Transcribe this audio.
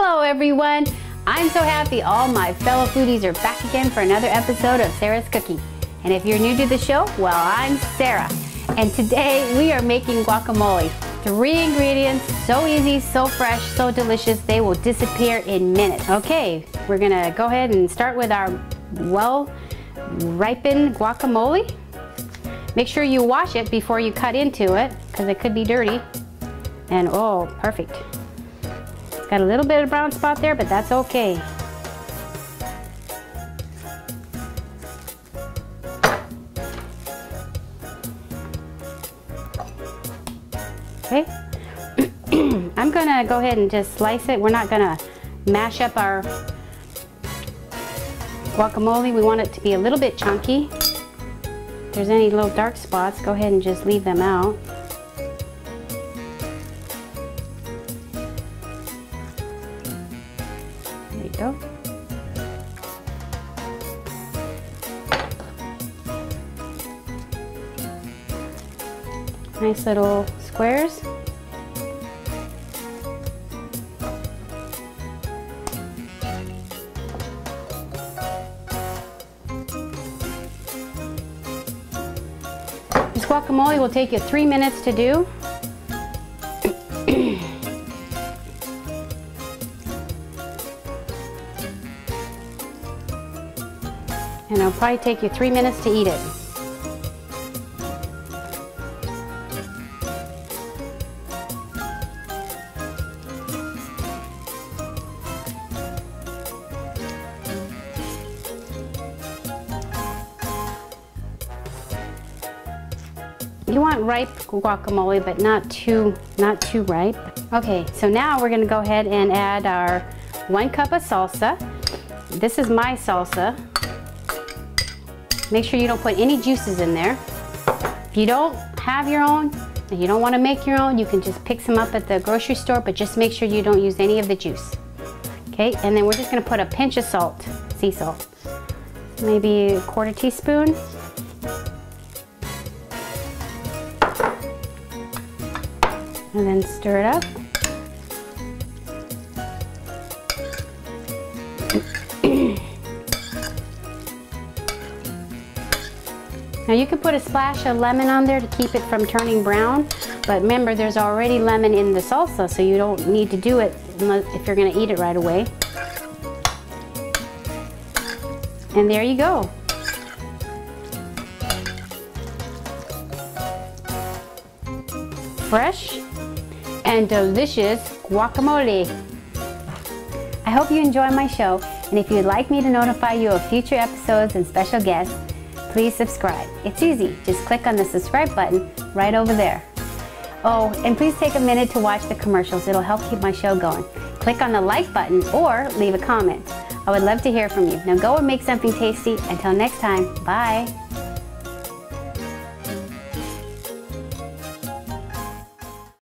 Hello everyone! I'm so happy all my fellow foodies are back again for another episode of Sarah's Cooking. And if you're new to the show, well, I'm Sarah. And today we are making guacamole. 3 ingredients, so easy, so fresh, so delicious, they will disappear in minutes. Okay, we're gonna go ahead and start with our well-ripened guacamole. Make sure you wash it before you cut into it, because it could be dirty. And oh, perfect. Got a little bit of brown spot there, but that's okay. Okay, I'm gonna go ahead and just slice it. We're not gonna mash up our guacamole. We want it to be a little bit chunky. If there's any little dark spots, go ahead and just leave them out. There you go. Nice little squares. This guacamole will take you 3 minutes to do. And it'll probably take you 3 minutes to eat it. You want ripe guacamole, but not too ripe. Okay, so now we're gonna go ahead and add our 1 cup of salsa. This is my salsa. Make sure you don't put any juices in there. If you don't have your own, and you don't want to make your own, you can just pick some up at the grocery store, but just make sure you don't use any of the juice. Okay, and then we're just going to put a pinch of salt, sea salt. Maybe a 1/4 teaspoon. And then stir it up. Now you could put a splash of lemon on there to keep it from turning brown, but remember there's already lemon in the salsa, so you don't need to do it if you're gonna eat it right away. And there you go. Fresh and delicious guacamole. I hope you enjoy my show, and if you'd like me to notify you of future episodes and special guests, please subscribe. It's easy. Just click on the subscribe button right over there. Oh, and please take a minute to watch the commercials. It'll help keep my show going. Click on the like button or leave a comment. I would love to hear from you. Now go and make something tasty. Until next time, bye.